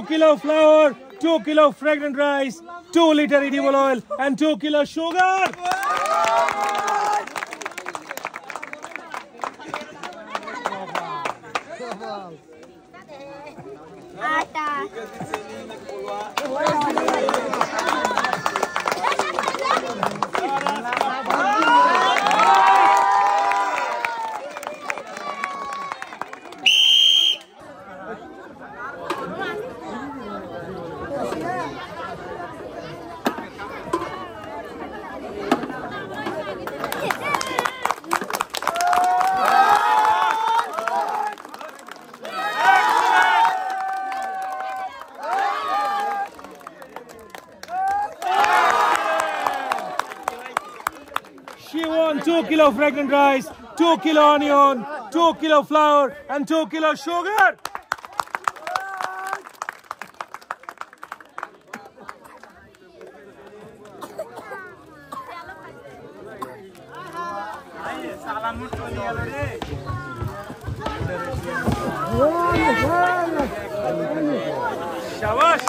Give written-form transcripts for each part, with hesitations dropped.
2 kilo flour, 2 kilo fragrant rice, 2 liter edible oil, and 2 kilo sugar. She won 2 kilo fragrant rice, 2 kilo onion, 2 kilo flour, and 2 kilo sugar. Shabash, shabash.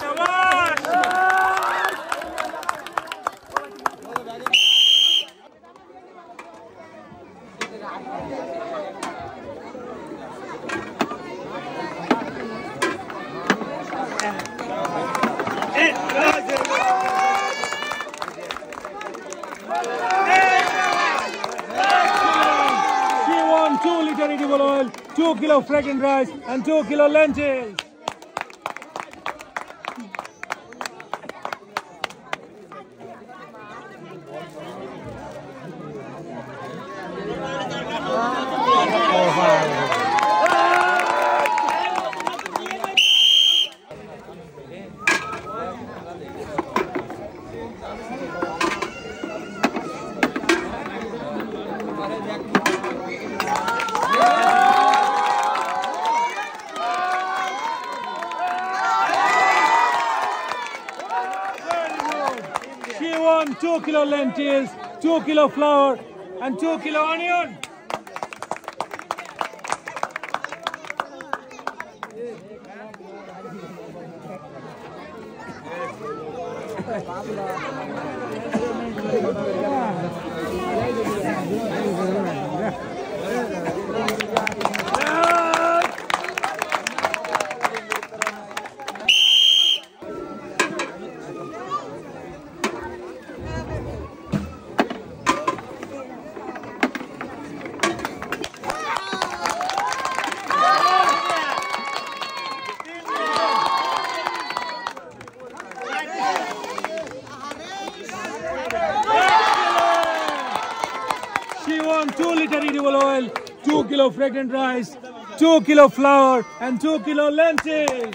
Edible oil, 2 kilo fragrant rice, and 2 kilo lentils. She won 2 kilo lentils, 2 kilo flour, and 2 kilo onion. She won 2 liter edible oil, 2 kilo fragrant rice, 2 kilo flour, and 2 kilo lentils.